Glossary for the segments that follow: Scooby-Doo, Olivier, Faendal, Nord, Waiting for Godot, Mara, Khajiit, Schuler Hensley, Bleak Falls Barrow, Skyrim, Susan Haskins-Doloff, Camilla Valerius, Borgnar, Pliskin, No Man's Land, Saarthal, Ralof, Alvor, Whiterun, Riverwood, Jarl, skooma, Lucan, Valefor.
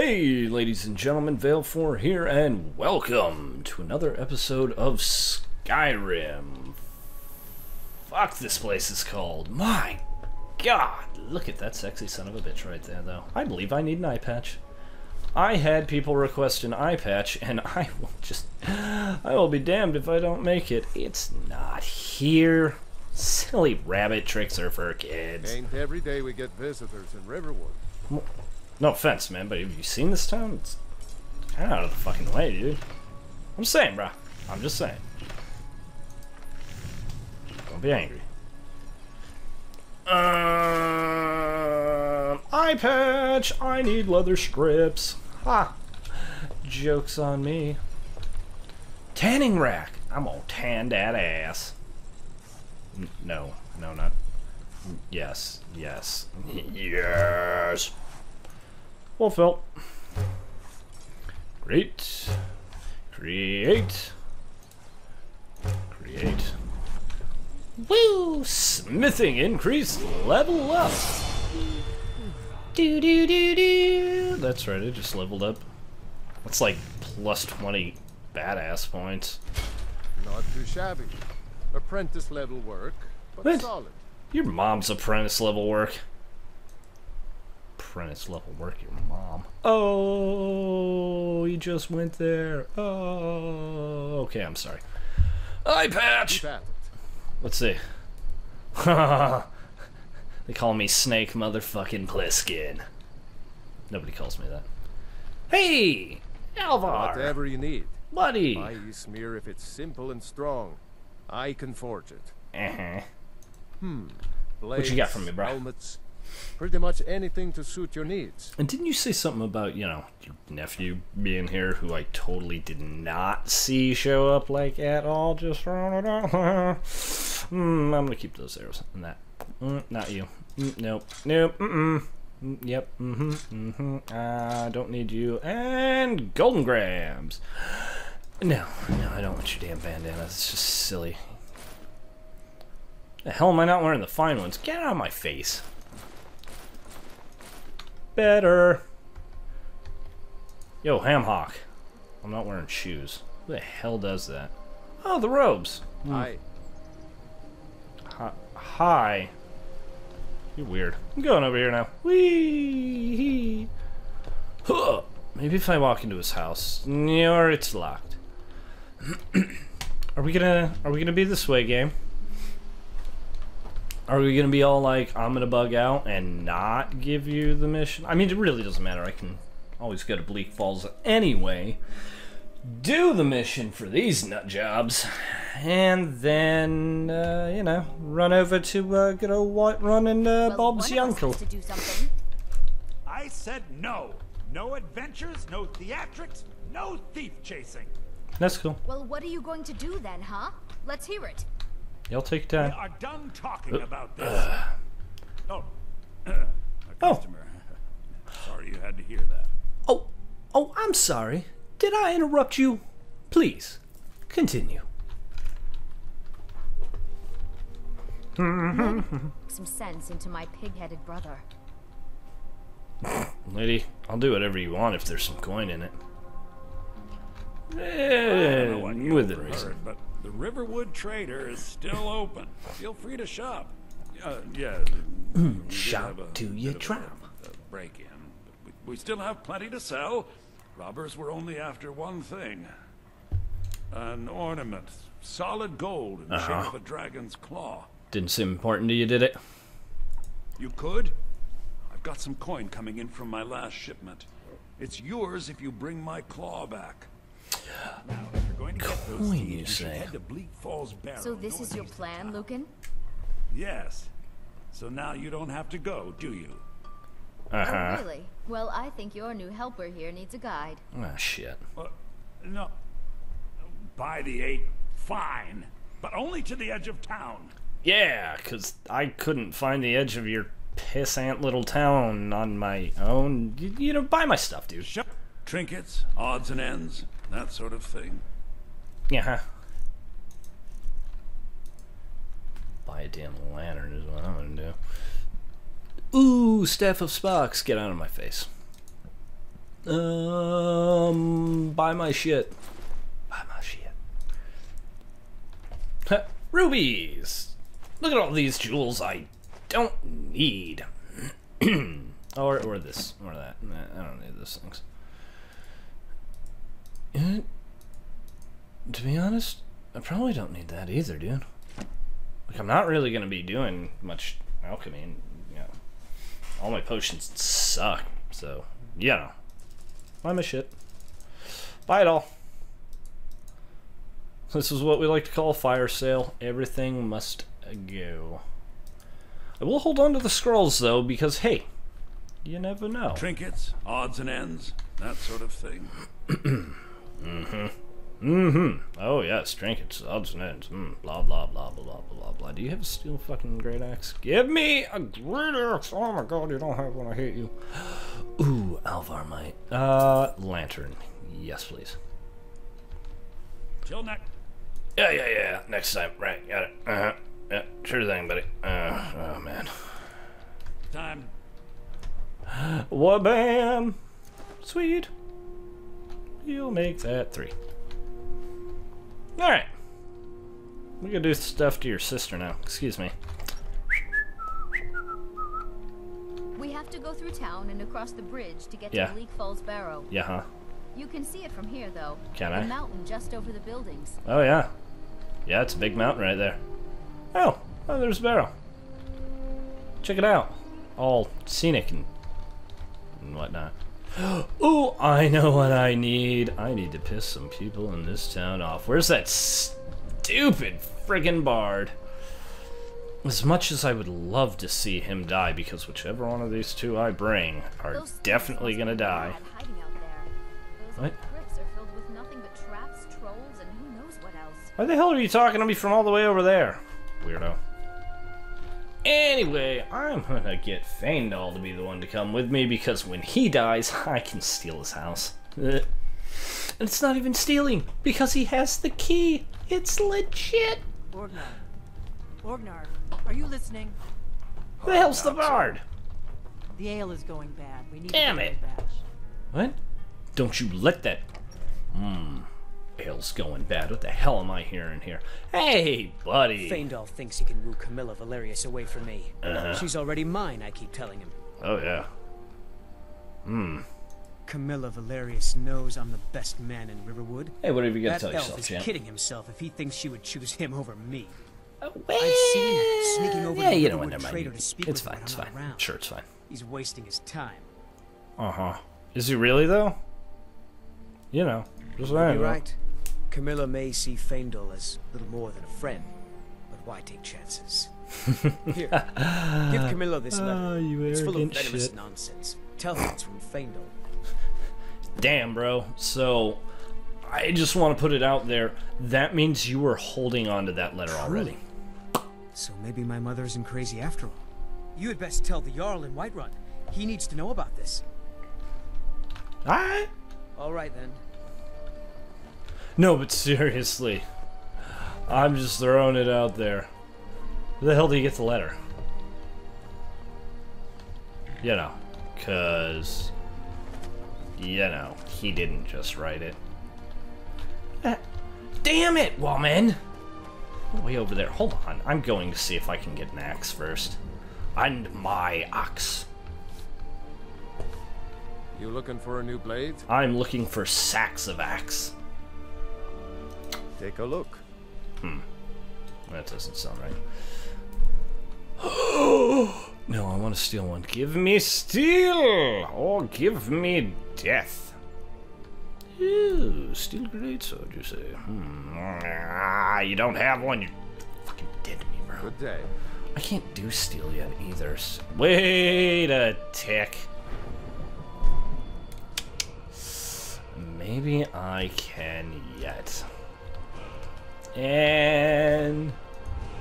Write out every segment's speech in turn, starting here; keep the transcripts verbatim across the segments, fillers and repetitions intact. Hey, ladies and gentlemen, Valefor here, and welcome to another episode of Skyrim. Fuck, this place is cold. My God, look at that sexy son of a bitch right there, though. I believe I need an eye patch. I had people request an eye patch, and I will just... I will be damned if I don't make it. It's not here. Silly rabbit tricks are for kids. Ain't every day we get visitors in Riverwood. Well, no offense, man, but have you seen this town? It's kind of out of the fucking way, dude. I'm saying, bro. I'm just saying. Don't be angry. Um, eye patch! I need leather strips. Ha! Joke's on me. Tanning rack! I'm gonna tan that ass. N no. No, not... Yes. Yes. Yes! Well, felt. Great. Create. Create. Woo! Smithing increased level up. Do do do do. That's right, it just leveled up. That's like plus twenty badass points. Not too shabby. Apprentice level work, but what? Solid. Your mom's apprentice level work. Apprentice level work, your mom. Oh, you just went there. Oh, okay, I'm sorry. Eye patch! Let's see. They call me Snake Motherfucking Pliskin. Nobody calls me that. Hey! Alvor! Whatever you need. Buddy! My smear, if it's simple and strong, I can forge it. Uh-huh. Hmm. Blades, what you got for me, bro? Helmets. Pretty much anything to suit your needs. And didn't you say something about, you know, your nephew being here, who I totally did not see show up, like, at all? Just throwing it out. mm, I'm gonna keep those arrows and that. Mm, not you. Mm, nope. Nope. Mm-mm. Mm, yep. Mm-hmm. Mm-hmm. I uh, don't need you. And golden grams. No. No, I don't want your damn bandana. It's just silly. The hell am I not wearing the fine ones? Get out of my face. Better. Yo, Hamhawk. I'm not wearing shoes. Who the hell does that? Oh, the robes. Mm. Hi. Hi. Hi. You're weird. I'm going over here now. Wee. Huh. Maybe if I walk into his house, or it's locked. Are we gonna? Are we gonna be this way, game? Are we gonna be all like, I'm gonna bug out and not give you the mission? I mean, it really doesn't matter. I can always go to Bleak Falls anyway, do the mission for these nut jobs, and then, uh, you know, run over to uh, good old Whiterun and uh, well, Bob's your uncle. To do something. I said no. No adventures, no theatrics, no thief chasing. That's cool. Well, what are you going to do then, huh? Let's hear it. Y'all take time. We are done talking uh, about this. Uh, oh, uh, a customer. Oh. Sorry you had to hear that. Oh, oh, I'm sorry. Did I interrupt you? Please, continue. Make some sense into my pig-headed brother. Lady, I'll do whatever you want if there's some coin in it. Eh, I don't know what you with reason, but. The Riverwood Trader is still open. Feel free to shop. Uh, yeah. Mm, shop to your trap. Break in. But we, we still have plenty to sell. Robbers were only after one thing. An ornament. Solid gold in the uh-huh. shape of a dragon's claw. Didn't seem important to you, did it? You could? I've got some coin coming in from my last shipment. It's yours if you bring my claw back. Now, if you're going to get those coin, you say. Head to Bleak Falls Barrow. So this is your plan, Lucan? Yes. So now you don't have to go, do you? Uh-huh. Oh, really? Well, I think your new helper here needs a guide. Oh, shit. Uh, no. By the eight, fine. But only to the edge of town. Yeah, because I couldn't find the edge of your pissant little town on my own. You, you know, buy my stuff, dude. Shut trinkets, odds and ends, that sort of thing. Yeah. Huh. Buy a damn lantern is what I'm gonna do. Ooh, Staff of Sparks, get out of my face. Um, buy my shit. Buy my shit. Rubies! Look at all these jewels I don't need. or, or this, or that. I don't need those things. And, to be honest, I probably don't need that either, dude. Like, I'm not really going to be doing much alchemy. And, you know, all my potions suck, so, yeah. Buy my shit. Buy it all. This is what we like to call a fire sale. Everything must go. I will hold on to the scrolls, though, because, hey, you never know. Trinkets, odds and ends, that sort of thing. mm-hmm. Mm-hmm. Oh, yes, trinkets, odds and ends. Mm, blah, blah, blah, blah, blah, blah, blah. Do you have a steel fucking great axe? Give me a great axe! Oh, my God, you don't have one. I hate you. Ooh, Alvor might. Uh, lantern. Yes, please. Till next. Yeah, yeah, yeah. Next time. Right, got it. Uh-huh. Yeah, sure thing, buddy. Uh, oh, man. Time. Wabam! Sweet. You'll make that three. Alright. We can do stuff to your sister now. Excuse me. We have to go through town and across the bridge to get yeah. to Bleak Falls Barrow. Yeah, huh? You can see it from here, though. Can I? The mountain just over the buildings. Oh, yeah. Yeah, it's a big mountain right there. Oh, oh, there's a barrow. Check it out. All scenic and, and whatnot. Oh, I know what I need. I need to piss some people in this town off. Where's that stupid friggin' bard? As much as I would love to see him die, because whichever one of these two I bring are Those definitely gonna die. What? Why the hell are you talking to me from all the way over there? Weirdo. Anyway, I'm gonna get Faendal to be the one to come with me, because when he dies, I can steal his house. And it's not even stealing, because he has the key. It's legit. Borgnar. Borgnar, are you listening? Who the hell's the bard? The ale is going bad. We need Damn it. Batch. What? Don't you let that... Mmm. Ale's going bad. What the hell am I hearing here? Hey, buddy! Faendal thinks he can woo Camilla Valerius away from me. Uh-huh. She's already mine, I keep telling him. Oh, yeah. Hmm. Camilla Valerius knows I'm the best man in Riverwood. Hey, what have you got to tell yourself, champ? That elf is kidding himself if he thinks she would choose him over me. Oh, well, I've seen him sneaking over yeah, to you Riverwood traitor to speak it's with fine, it's fine. Around. Sure, it's fine. He's wasting his time. Uh-huh. Is he really, though? You know. Just You're right. right. Camilla may see Faendal as little more than a friend, but why take chances? Here, give Camilla this letter. Oh, it's full of venomous shit. nonsense. Tell her it's from Faendal. Damn, bro. So, I just want to put it out there. That means you were holding on to that letter already. So maybe my mother isn't crazy after all. You had best tell the Jarl in Whiterun. He needs to know about this. All right. All right, then. No, but seriously, I'm just throwing it out there. Where the hell do you get the letter? You know, cause, you know, he didn't just write it. Uh, damn it, woman! All the way over there. Hold on, I'm going to see if I can get an axe first. And my axe. You looking for a new blade? I'm looking for sacks of axe. Take a look. Hmm. That doesn't sound right. Oh! No, I want to steal one. Give me steel! Or give me death. Ew, steel greatsword, you say? Hmm. You don't have one, you fucking dead to me, bro. Good day. I can't do steel yet either. So wait a tick. Maybe I can yet. And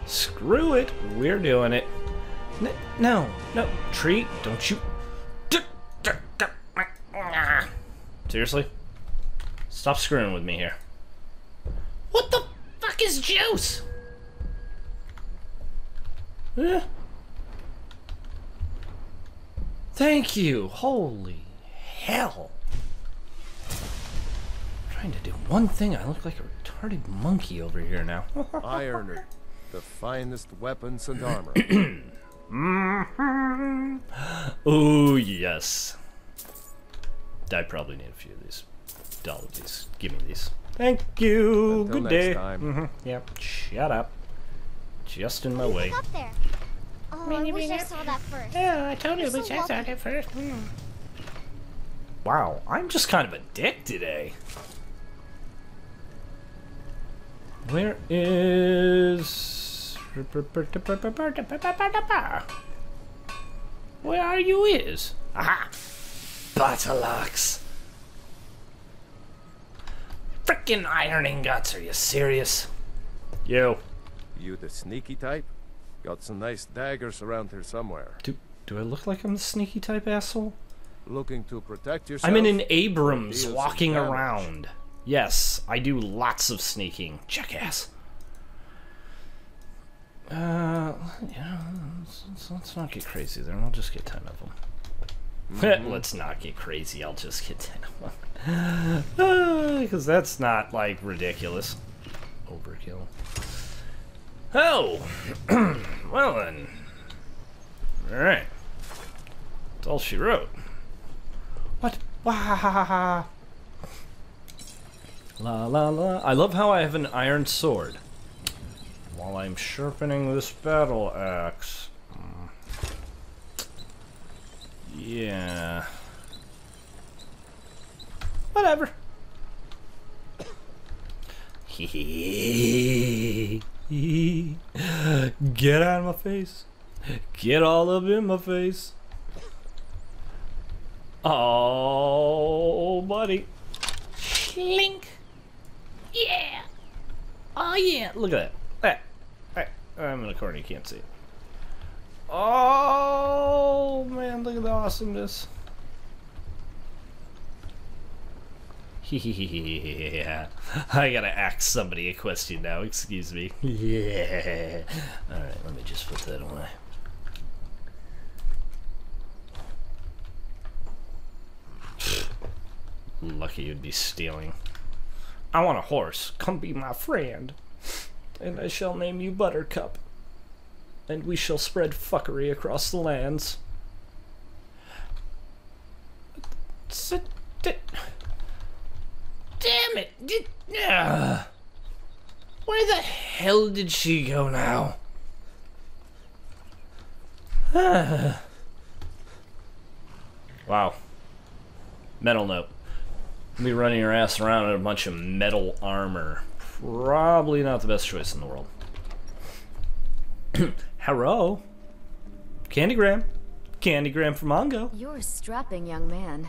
screw it, we're doing it. N no, no, tree, don't you. Seriously? Stop screwing with me here. What the fuck is juice? Eh? Thank you, holy hell. trying to do one thing. I look like a retarded monkey over here now. Iron, the finest weapons and armor. Mm-hmm. Oh yes. I probably need a few of these. Dollies, give me these. Thank you. Until good day. Mm-hmm. Yep. Shut up. Just in my Please way. Up there. Oh, I, I wish I saw that first. Yeah, I told you, but I saw that first. Mm. Wow, I'm just kind of a dick today. Where is? Where are you? Is? Aha! Battle axe. Frickin' iron ingots, are you serious? Yo. You the sneaky type? Got some nice daggers around here somewhere. Do, do I look like I'm the sneaky type, asshole? Looking to protect yourself? I'm in an Abrams walking around. Yes, I do lots of sneaking. Jackass. Uh, yeah, let's, let's, let's not get crazy there. I'll just get ten of them. Mm-hmm. Let's not get crazy. I'll just get ten of them. Because uh, that's not, like, ridiculous. Overkill. Oh! Well then. Alright. That's all she wrote. What? Wah-ha-ha-ha. La la la. I love how I have an iron sword. While I'm sharpening this battle axe. Yeah. Whatever. Hehehehe. Get out of my face. Get all up in my face. Oh, buddy. Schlink. Yeah. Oh, yeah. Look at that. Hey, hey. I'm in a corner. You can't see it. Oh, man. Look at the awesomeness. Yeah. I gotta ask somebody a question now, excuse me. Yeah. Alright, let me just put that away. Lucky you'd be stealing. I want a horse. Come be my friend. And I shall name you Buttercup. And we shall spread fuckery across the lands. Sit. Damn it! Did, uh, where the hell did she go now? Uh. Wow. Metal note. Me running your ass around in a bunch of metal armor. Probably not the best choice in the world. Hello? Candygram. Candygram from Mongo. You're a strapping young man.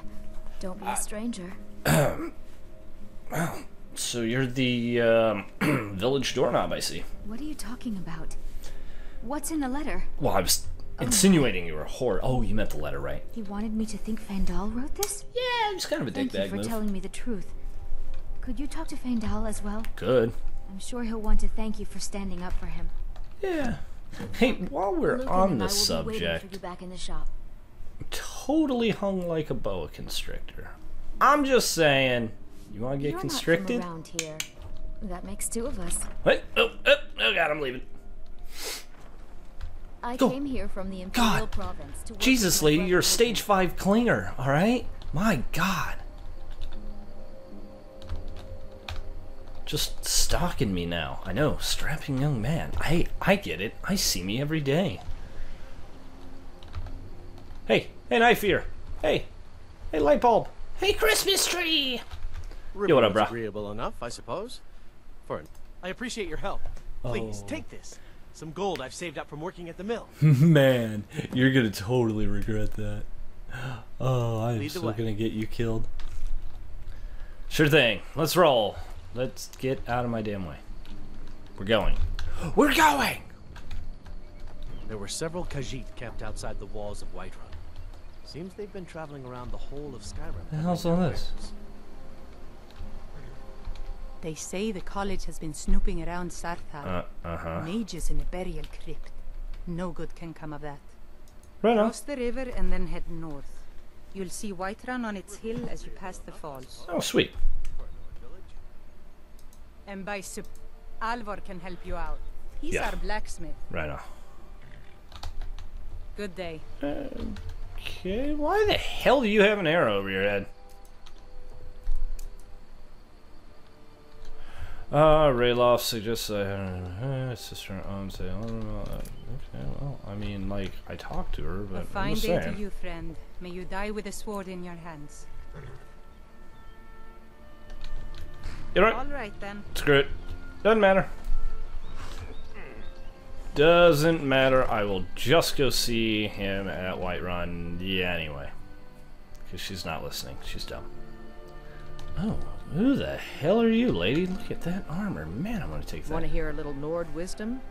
Don't be a stranger. Uh, Wow, so you're the um, village doorknob, I see. What are you talking about? What's in the letter? Well, I was insinuating you were a whore. Oh, you meant the letter, right? He wanted me to think Faendal wrote this? Yeah, it's kind of a dickbag move. Thank you for telling me the truth. Could you talk to Faendal as well? Good. I'm sure he'll want to thank you for standing up for him. Yeah. Hey, while we're on the subject, totally hung like a boa constrictor. I'm just saying... You want to get You're constricted? Not from around here. That makes two of us. What? Oh, oh, oh God, I'm leaving. I Go. came here from the Imperial God. Province to Jesus, lady, you're a stage five clinger, all right? My God. Just stalking me now. I know, strapping young man. I, I get it. I see me every day. Hey, hey, knife here. Hey, hey, light bulb. Hey, Christmas tree. Yo, what up, bro? Agreeable enough, I suppose. For I appreciate your help. Please oh. take this. Some gold I've saved up from working at the mill. Man, you're gonna totally regret that. Oh, I'm still way. gonna get you killed. Sure thing. Let's roll. Let's get out of my damn way. We're going. We're going. There were several Khajiit kept outside the walls of Whiterun. Seems they've been traveling around the whole of Skyrim. The hell's all this? They say the college has been snooping around Saarthal. Uh, uh-huh. Mages in a burial crypt. No good can come of that. Right on. Cross the river and then head north. You'll see Whiterun on its hill as you pass the falls. Oh, sweet. And by sup Alvor can help you out. He's yeah. our blacksmith. Right on. Good day. Okay, why the hell do you have an arrow over your head? Uh, Ralof suggests I uh, sister um say, oh, okay, well, I mean, like, I talked to her, but a fine I'm just day saying. To you, friend. May you die with a sword in your hands. You're right. All right then. Screw it. Doesn't matter. Doesn't matter. I will just go see him at Whiterun. Yeah, anyway, because she's not listening. She's dumb. Oh. Who the hell are you, lady? Look at that armor. Man, I'm going to take that. Want to hear a little Nord wisdom?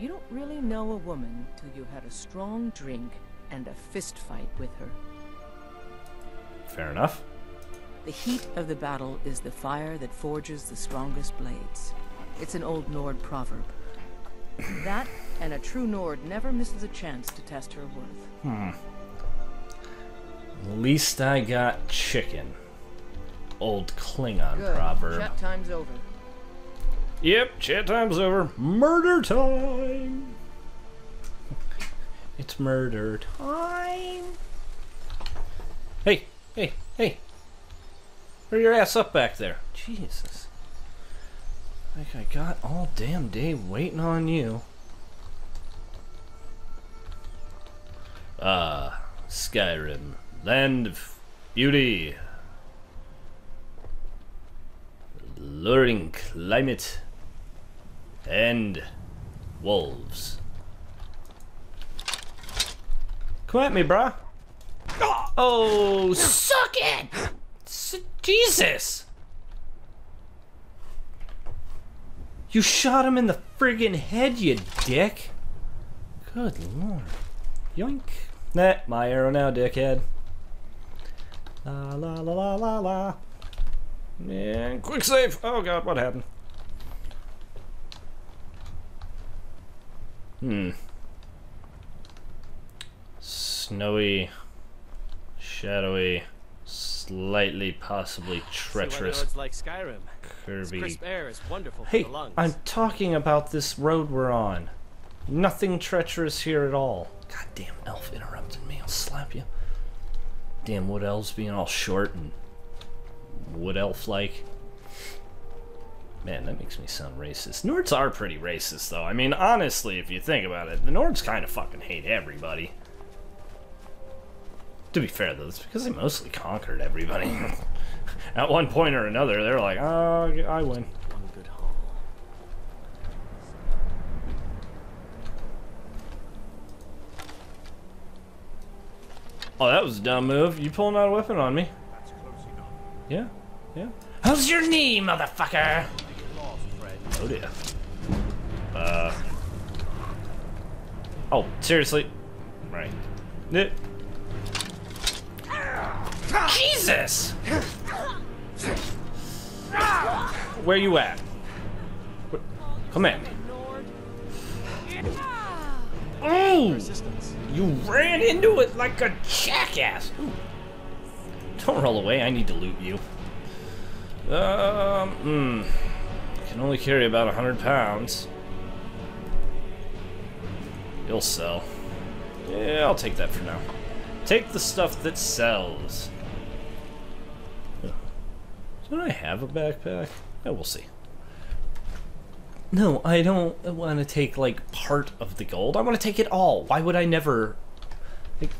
You don't really know a woman till you had a strong drink and a fist fight with her. Fair enough. The heat of the battle is the fire that forges the strongest blades. It's an old Nord proverb. That, and a true Nord never misses a chance to test her worth. Hmm. At least I got chicken. Old Klingon Good. proverb. Chat time's over. Yep, chat time's over. Murder time. It's murder time. Hey, hey, hey! Hurry your ass up back there. Jesus! Like I got all damn day waiting on you. Ah, uh, Skyrim, land of beauty. Luring climate and wolves. Come at me, brah. Oh, suck it! S Jesus! You shot him in the friggin' head, you dick! Good lord. Yoink. Nah, my arrow now, dickhead. La la la la la la. And quick save! Oh god, what happened? Hmm. Snowy, shadowy, slightly, possibly treacherous. See why the road's like Skyrim. Curvy. This crisp air is wonderful hey, for the lungs. I'm talking about this road we're on. Nothing treacherous here at all. Goddamn elf interrupted me. I'll slap you. Damn wood elves being all short and. Wood elf like. Man, that makes me sound racist. Nords are pretty racist, though. I mean, honestly, if you think about it, the Nords kind of fucking hate everybody. To be fair, though, it's because they mostly conquered everybody. At one point or another, they're like, oh, I win. One good haul. Oh, that was a dumb move. You pulling out a weapon on me. Yeah, yeah. How's your knee, motherfucker? Oh dear. Uh. Oh, seriously? Right. N Jesus! Where you at? Where? Come at me. Oh! You ran into it like a jackass. Ooh. Don't roll away, I need to loot you. Um, mm, can only carry about a hundred pounds. You'll sell. Yeah, I'll take that for now. Take the stuff that sells. Don't I have a backpack? Yeah, we'll see. No, I don't want to take, like, part of the gold. I want to take it all. Why would I never... Like,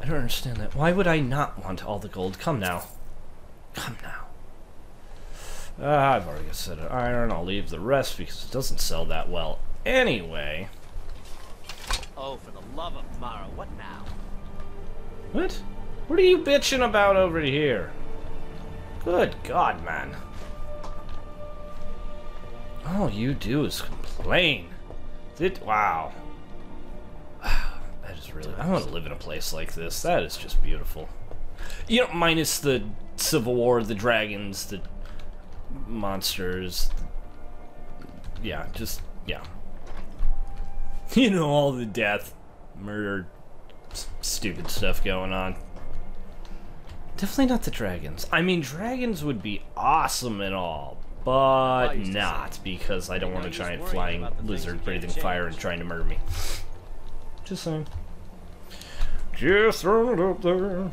I don't understand that. Why would I not want all the gold? Come now. Come now. Uh, I've already said it. Iron, I'll leave the rest because it doesn't sell that well. Anyway. Oh, for the love of Mara, what now? What? What are you bitching about over here? Good God, man. All you do is complain. Did wow. I just really, I want to live in a place like this. That is just beautiful. You know, minus the Civil War, the dragons, the monsters. The, yeah, just, yeah. You know, all the death, murder, stupid stuff going on. Definitely not the dragons. I mean, dragons would be awesome and all, But not, because I don't want a giant flying lizard breathing fire and trying to murder me. Just saying. Just throwing it up there.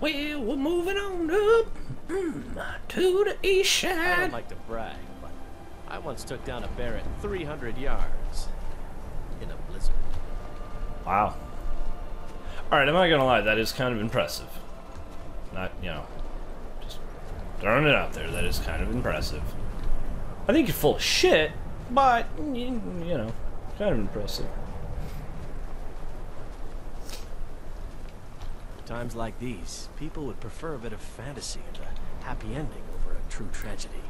Well, we're moving on up mm, to the east side. I don't like to brag, but I once took down a bear at three hundred yards in a blizzard. Wow. Alright, I'm not gonna lie, that is kind of impressive. Not, you know, just throwing it out there, that is kind of impressive. I think you're full of shit, but, you, you know, kind of impressive. Times like these, people would prefer a bit of fantasy and a happy ending over a true tragedy.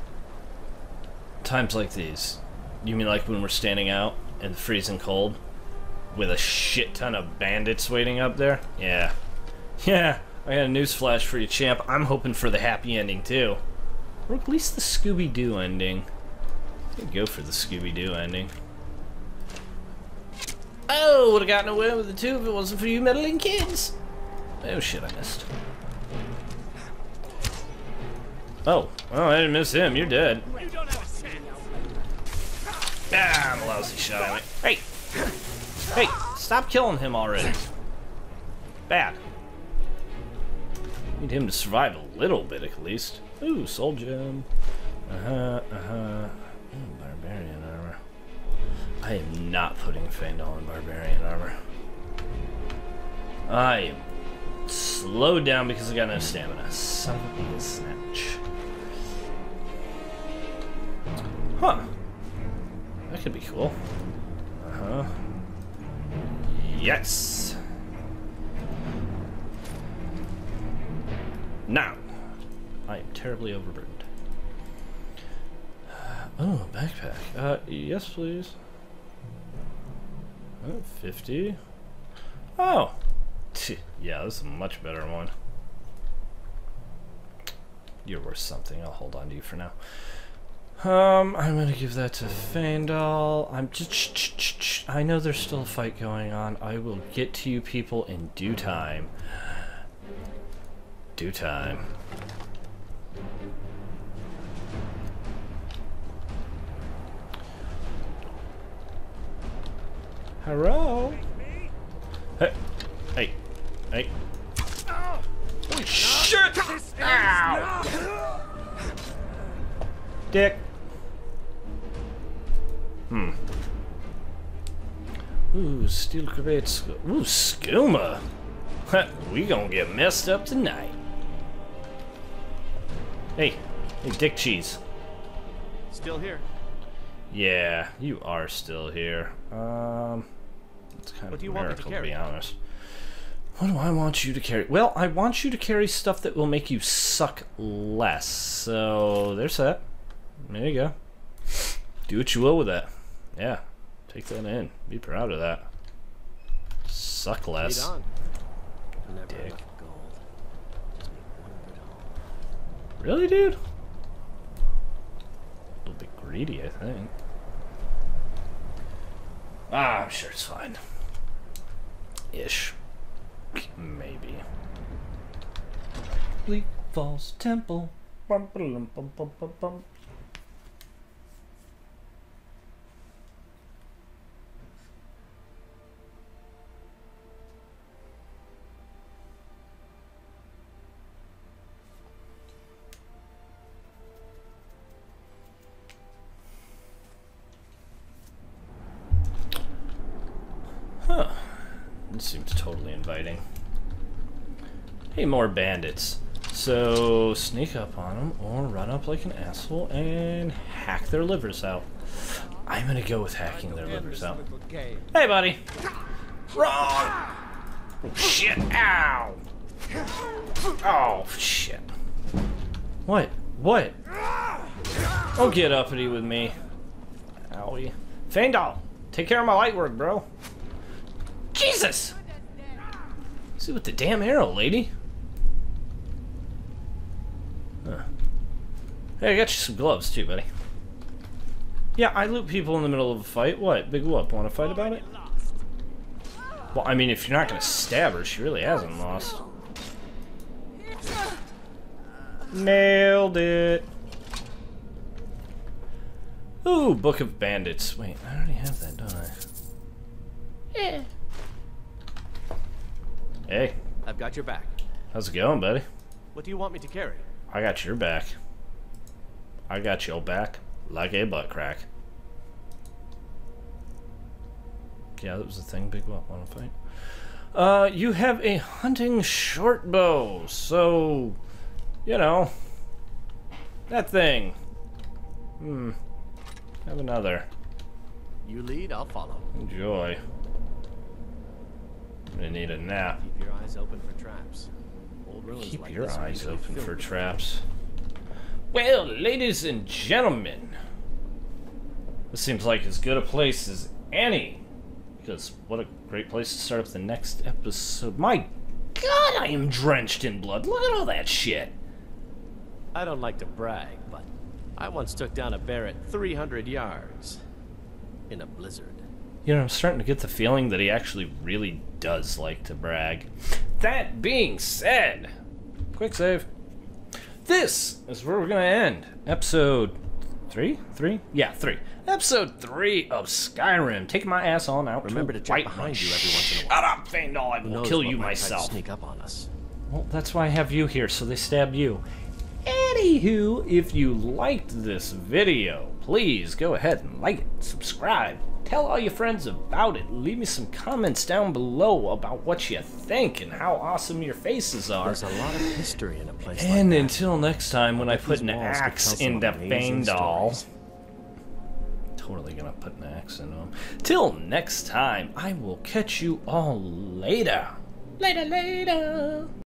Times like these? You mean like when we're standing out in the freezing cold? With a shit ton of bandits waiting up there? Yeah. Yeah, I got a newsflash for you, champ. I'm hoping for the happy ending, too. Or at least the Scooby-Doo ending. I'd go for the Scooby-Doo ending. Oh, would've gotten away with it, too, if it wasn't for you meddling kids! Oh shit, I missed. Oh, oh, I didn't miss him. You're dead. You don't have a chance. Ah, I'm a lousy shot at it. Hey! Hey, stop killing him already. Bad. Need him to survive a little bit at least. Ooh, soul gem. Uh-huh, uh-huh. Oh, barbarian armor. I am not putting Faendal in barbarian armor. I am slowed down because I got no stamina. Son of a snatch. Huh. That could be cool. Uh-huh. Yes! Now! I am terribly overburdened. Oh, backpack. Uh, yes please. Oh, fifty. Oh! Yeah, this is a much better one. You're worth something. I'll hold on to you for now. Um, I'm gonna give that to Faendal. I'm just... I know there's still a fight going on. I will get to you people in due time. Due time. Hello? Hey. Hey. Hey. Oh, shit! Ow! Dick. Hmm. Ooh, steel great sco- Ooh, skooma. We gonna get messed up tonight. Hey, hey, dick cheese. Still here. Yeah, you are still here. Um, it's kind what of a miracle to, to be honest. What do I want you to carry? Well, I want you to carry stuff that will make you suck less. So, there's that. There you go. Do what you will with that. Yeah. Take that in. Be proud of that. Suck less. Dick. Really, dude? A little bit greedy, I think. Ah, I'm sure it's fine. Ish. Maybe. Bleak Falls Temple. Bum, ba-dum, bum, bum, bum, bum. Huh. This seems totally inviting. Hey, more bandits. So, sneak up on them or run up like an asshole and hack their livers out. I'm gonna go with hacking their livers out. Hey, buddy! Wrong! Shit! Ow! Oh, shit. What? What? Oh, get uppity with me. Owie. Faendal! Take care of my light work, bro. Jesus! See with the damn arrow, lady. Huh. Hey, I got you some gloves too, buddy. Yeah, I loot people in the middle of a fight. What? Big whoop. Want to fight about it? Well, I mean, if you're not going to stab her, she really hasn't lost. Nailed it. Ooh, Book of Bandits. Wait, I already have that, don't I? Yeah. Hey. I've got your back. How's it going, buddy? What do you want me to carry? I got your back. I got your back like a butt crack. Yeah, that was the thing. Big Wop want to fight. Uh, you have a hunting short bow, so, you know, that thing. Hmm. Have another. You lead, I'll follow. Enjoy. I'm gonna need a nap. Keep your eyes open for traps. Old Keep like your eyes open for traps. Well, ladies and gentlemen, this seems like as good a place as any. Because what a great place to start up the next episode. My God, I am drenched in blood. Look at all that shit. I don't like to brag, but I once took down a bear at three hundred yards in a blizzard. You know, I'm starting to get the feeling that he actually really does like to brag. That being said, quick save. This is where we're going to end. Episode three? Three? Yeah, three. Episode three of Skyrim. Take my ass on out. Remember to check behind you every once in a while. Shut up, Faendal. I will kill you myself. Sneak up on us. Well, that's why I have you here, so they stab you. Anywho, if you liked this video, please go ahead and like it, subscribe, tell all your friends about it, leave me some comments down below about what you think and how awesome your faces are. There's a lot of history in a place like that. And until next time, when I put an axe into Faendal... Totally gonna put an axe into him. Till next time, I will catch you all later. Later, later.